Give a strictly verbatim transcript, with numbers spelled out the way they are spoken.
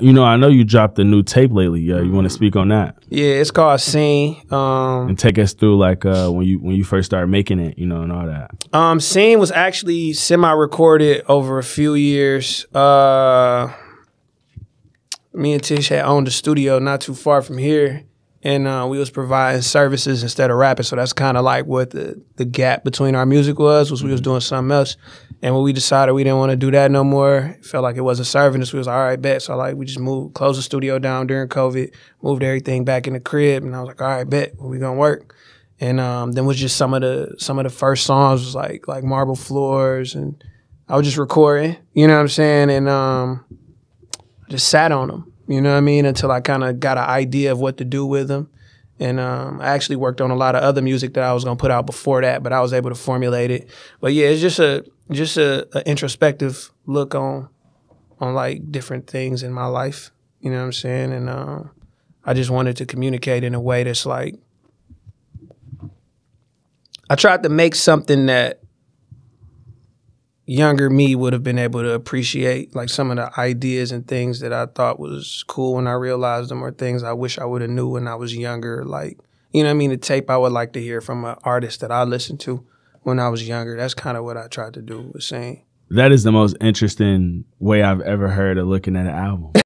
You know, I know you dropped a new tape lately. Yeah, you want to speak on that? Yeah, it's called Seen. Um, and take us through like uh, when you when you first started making it, you know, and all that. Um, Seen was actually semi-recorded over a few years. Uh, me and Tish had owned a studio not too far from here, and uh, we was providing services instead of rapping. So that's kind of like what the the gap between our music was. Was we was doing something else. And when we decided we didn't want to do that no more, it felt like it wasn't serving us. We was like, all right, bet. So like we just moved, closed the studio down during COVID, moved everything back in the crib, and I was like, all right, bet, we gonna work. And um, then was just some of the some of the first songs was like like Marble Floors, and I was just recording, you know what I'm saying, and um, I just sat on them, you know what I mean, until I kind of got an idea of what to do with them. And um, I actually worked on a lot of other music that I was gonna put out before that, but I was able to formulate it. But yeah, it's just a just a, a introspective look on on like different things in my life. You know what I'm saying? And um, I just wanted to communicate in a way that's like, I tried to make something that younger me would have been able to appreciate, like some of the ideas and things that I thought was cool when I realized them, or things I wish I would have knew when I was younger. Like, you know what I mean? The tape I would like to hear from an artist that I listened to when I was younger. That's kind of what I tried to do with Seen. That is the most interesting way I've ever heard of looking at an album.